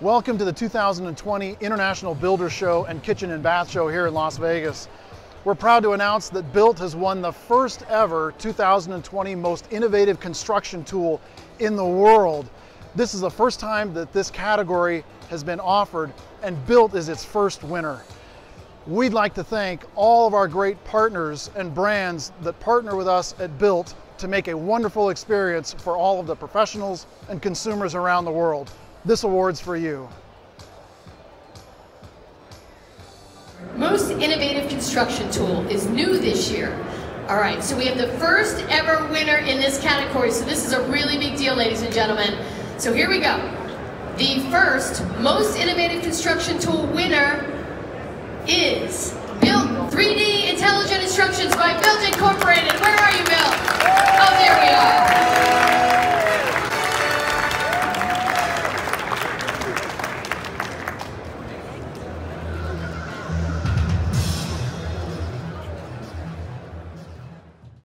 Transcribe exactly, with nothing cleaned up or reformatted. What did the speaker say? Welcome to the two thousand twenty International Builders' Show and Kitchen and Bath Show here in Las Vegas. We're proud to announce that Built has won the first ever two thousand twenty Most Innovative Construction Tool in the world. This is the first time that this category has been offered, and Built is its first winner. We'd like to thank all of our great partners and brands that partner with us at Built to make a wonderful experience for all of the professionals and consumers around the world. This award's for you. Most Innovative Construction Tool is new this year. All right, so we have the first ever winner in this category, so this is a really big deal, ladies and gentlemen. So here we go. The first Most Innovative Construction Tool winner is Built three D Intelligent Instructions by Built Incorporated. We're